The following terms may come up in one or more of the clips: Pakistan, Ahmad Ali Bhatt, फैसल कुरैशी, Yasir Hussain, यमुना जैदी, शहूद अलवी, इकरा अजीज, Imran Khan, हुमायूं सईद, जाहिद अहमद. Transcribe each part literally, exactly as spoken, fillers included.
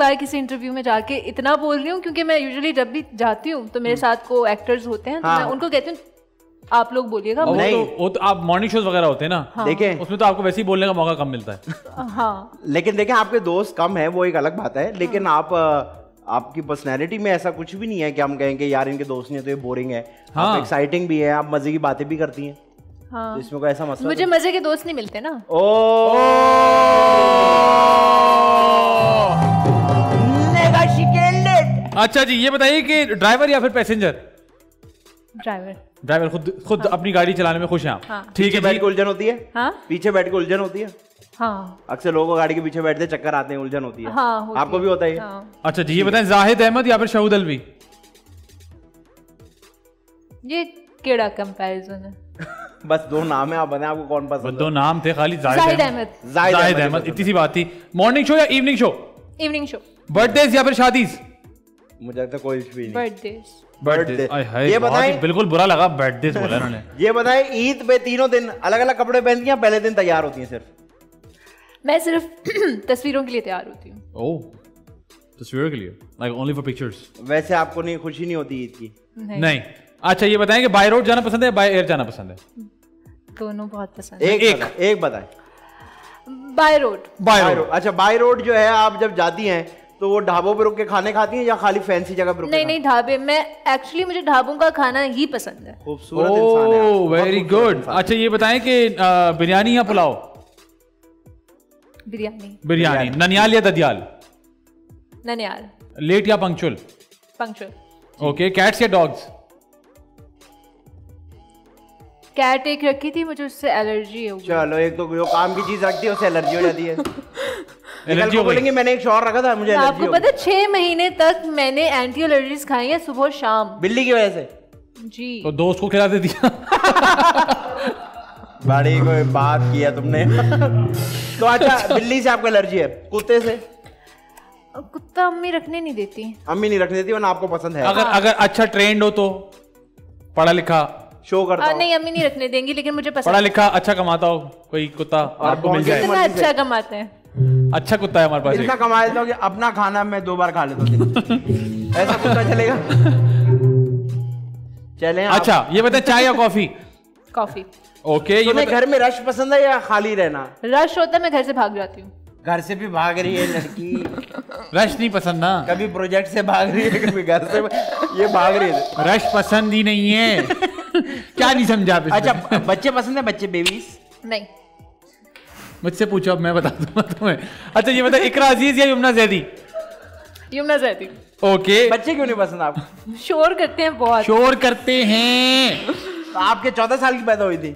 बार किसी इंटरव्यू में जाके इतना बोल रही हूँ क्योंकि मैं यूजुअली जब भी जाती हूँ तो मेरे साथ को एक्टर्स होते हैं, तो मैं उनको कहती हूँ आप लोग बोलिएगा। नहीं वो तो, वो तो आप मॉर्निंग शोज वगैरह होते हैं ना, हाँ। देखें उसमें तो आपको वैसे ही बोलने का मौका कम मिलता है, हाँ। लेकिन देखें आपके दोस्त कम है वो एक अलग बात है, लेकिन हाँ। आप आपकी पर्सनैलिटी में ऐसा कुछ भी नहीं है कि हम कहेंगे यार इनके दोस्त नहीं है तो ये बोरिंग है, हाँ। आप एक्साइटिंग भी है, आप मजे की बातें भी करती है, हाँ। तो इसमें कोई ऐसा मसला, मुझे मजे के दोस्त नहीं मिलते ना। अच्छा जी ये बताइए कि ड्राइवर या फिर पैसेंजर? ड्राइवर। ड्राइवर खुद खुद हाँ। अपनी गाड़ी चलाने में खुश हैं आप? हाँ। ठीक है, बैठ के उलझन होती है, हाँ? पीछे बैठ के उलझन होती है, हाँ। अक्सर लोगों को गाड़ी के पीछे बैठते चक्कर आते हैं, उलझन होती है, हाँ, होती आपको है। भी होता है, हाँ। अच्छा जी ये बताएं जाहिद अहमद या फिर शहूद अलवी? ये केड़ा कंपैरिजन है बस दो नाम है, आप बताएं आपको कौन पसंद? दो नाम थे खाली, जाहिद अहमद, जाहिद अहमद, इतनी सी बात थी। मॉर्निंग शो या evening show? Evening show. Birthdays या फिर शादीज? मुझे लगता है कोई भी नहीं। बर्थडेज। बर्थडे ये बताएं, बिल्कुल बुरा लगा बर्थडे बोला उन्होंने। ये बताएं ईद पे तीनों दिन अलग अलग कपड़े पहनती हैं, पहले दिन तैयार होती हैं सिर्फ? मैं सिर्फ तस्वीरों के लिए तैयार होती हूँ। ओह तस्वीरों के लिए, लाइक ओनली फॉर पिक्चर्स। वैसे आपको नहीं खुशी नहीं होती ईद की? नहीं, नहीं। अच्छा ये बताएं कि बाय रोड जाना पसंद है बाय एयर जाना पसंद है? दोनों बहुत पसंद है। एक एक बताएं। By road. By road. अच्छा बाय रोड जो है आप जब जाती हैं तो वो ढाबों पर रुक के खाने खाती हैं या खाली फैंसी जगह पर? नहीं नहीं ढाबे, मैं एक्चुअली मुझे ढाबों का खाना ही पसंद है। खूबसूरत इंसान है। Oh very good. अच्छा ये बताएं कि बिरयानी या पुलाव? बिरयानी। बिरयानी। ननियाल या ददियाल? ननियाल। लेट या पंक्चुअल? पंक्चुअल। ओके। कैट्स या डॉग्स? कैट एक रखी थी, मुझे उससे एलर्जी हो गई। चलो एक तो जो काम की चीज रखती है उससे एलर्जी हो जाती है। बोलेंगे मैंने एक शॉर रखा था मुझे। आपको पता है छह महीने तक मैंने एंटी एलर्जीज खाई है सुबह शाम, बिल्ली की वजह से जी। तो दोस्त को खिला दे दिया। बड़ी कोई बात किया तुमने। तो अच्छा बिल्ली से आपको एलर्जी है, कुत्ते से? कुत्ता अम्मी रखने नहीं देती। अम्मी नहीं रखने देती, वरना आपको पसंद है? अगर अगर अच्छा ट्रेंड हो तो, पढ़ा लिखा शो करता आ, नहीं अम्मी नहीं रखने देंगी, लेकिन मुझे पसंद। पढ़ा लिखा अच्छा कमाता हो कोई कुत्ता आपको मिल जाए? कितना अच्छा कमाते हैं, अच्छा कुत्ता है हमारे पास, इतना कमा लेता हूं कि अपना खाना मैं दो बार खा लेता हूं। ऐसा कुत्ता चलेगा? चलें। अच्छा ये बता चाय या कॉफी? कॉफी। ओके। ये घर में रश पसंद है या खाली रहना? रश होता है मैं घर से भाग जाती हूँ। घर से भी भाग रही है लड़की। रश नहीं पसंद ना, कभी प्रोजेक्ट से भाग रही है कभी घर से, ये भाग रही है। रश पसंद ही नहीं है। क्या नहीं समझा? अच्छा बच्चे पसंद है? बच्चे बेबीज नहीं, मुझसे पूछो अब मैं बता दूंगा तुम्हें। अच्छा ये बता इकरा अजीज या यमुना जैदी? यमुना जैदी। ओके। बच्चे क्यों नहीं पसंद आपको? शोर करते हैं बहुत। शोर करते हैं। तो आपके चौदह साल की पैदा हुई थी,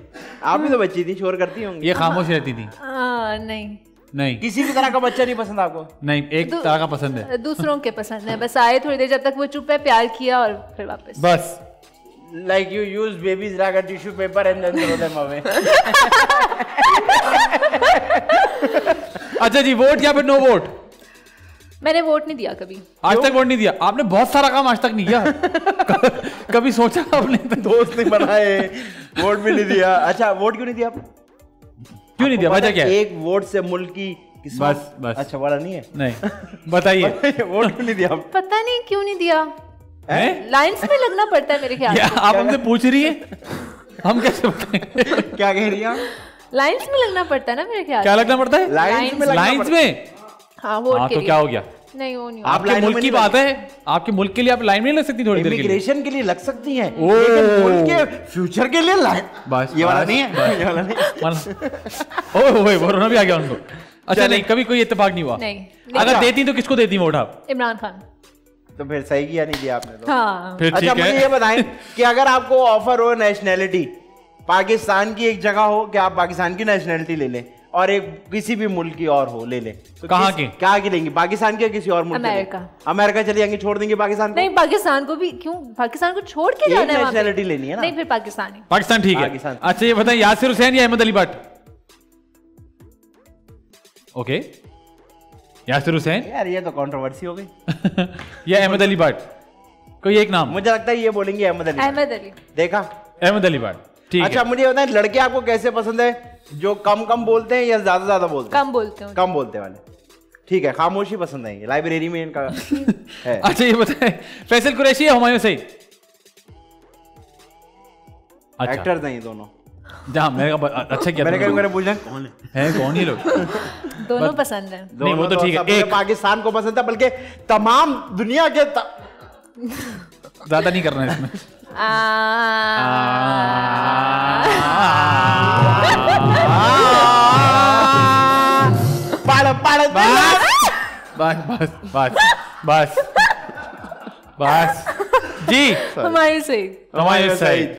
आप भी तो बच्ची थी, शोर करती होंगी। ये खामोश रहती थी। आ, नहीं नहीं किसी भी तरह का बच्चा नहीं पसंद आपको? नहीं, एक तरह का पसंद है, दूसरों के पसंद है। बस आए थोड़ी देर, जब तक वो चुप है प्यार किया और फिर वापस। बस like you use babies like a tissue paper and then throw them away. अच्छा जी वोट या फिर नो वोट? मैंने वोट नहीं दिया कभी आज तक। वोट नहीं दिया आपने? बहुत सारा काम आज तक नहीं किया। कभी सोचा आपने? दोस्त नहीं बनाए, वोट भी नहीं दिया। अच्छा वोट क्यों नहीं दिया आपने? क्यों नहीं दिया वजह क्या? एक वोट से मुल्क की बस बस। अच्छा वाला नहीं है? नहीं बताइए वोट क्यों नहीं दिया? पता नहीं क्यों नहीं दिया, लाइंस में लगना पड़ता है मेरे ख्याल से। आप हमसे पूछ रही है हम कैसे बताएंगे? क्या कह रही हैं? लाइंस में लगना पड़ता है ना मेरे ख्याल। क्या लगना पड़ता है? लाइंस में। लाइंस में हाँ वोट के लिए। तो क्या हो गया? नहीं वो नहीं, आपके मुल्क की बात है, आपके मुल्क के लिए आप लाइन में नहीं लग सकती थोड़ी देर के लिए? इमिग्रेशन के लिए लग सकती हैं, लेकिन मुल्क के फ्यूचर के लिए लाइन ये वाला नहीं है, ये वाला नहीं। ओए कोरोना भी आ गया उनको। अच्छा नहीं कभी कोई इत्तेफाक नहीं हुआ? नहीं। अगर देती तो किसको देती वोट आप? इमरान खान। तो फिर सही किया नहीं दिया आपने तो, हाँ। फिर अच्छा मुझे ये बताएं कि अगर आपको ऑफर हो नेशनैलिटी, पाकिस्तान की एक जगह हो कि आप पाकिस्तान की नेशनैलिटी ले लें और एक किसी भी मुल्क की और हो ले लें, तो कहाँ की क्या की लेंगी? पाकिस्तान की या किसी और मुल्क? अमेरिका। अमेरिका चले जाएंगे, छोड़ देंगे पाकिस्तान को? नहीं पाकिस्तान को भी क्यों? पाकिस्तान को छोड़ के जाना है, नेशनैलिटी लेनी है ना? नहीं फिर पाकिस्तान। पाकिस्तान ठीक है। अच्छा ये बताएं यासिर हुसैन या अहमद अली भट्ट? ओके यासिर हुसैन। यार ये तो कंट्रोवर्सी हो गई। या अहमद अली भट्ट? कोई एक नाम। मुझे लगता है ये बोलेंगे अहमद अली। अहमद अली। देखा अहमद अली भट्ट ठीक है। अच्छा मुझे बताएं लड़के आपको कैसे पसंद है, जो कम कम बोलते हैं या ज्यादा ज्यादा बोलते हैं? कम बोलते हैं। कम बोलते वाले। ठीक है, खामोशी पसंद आएंगे, लाइब्रेरी में इनका है। अच्छा ये बताएं, फैसल कुरैशी या हुमायूं सईद? अच्छा। एक्टर नहीं दोनों। जा, मैं अच्छा क्या मैंने कहा पूछ लें कौन है, कौन ये लोग? दोनों पसंद हैं। नहीं वो तो ठीक है, एक पाकिस्तान को पसंद है, बल्कि तमाम दुनिया के। ज्यादा नहीं करना है इसमें। बस बस बस बस बस जी, हुमायूं सईद। हुमायूं सईद।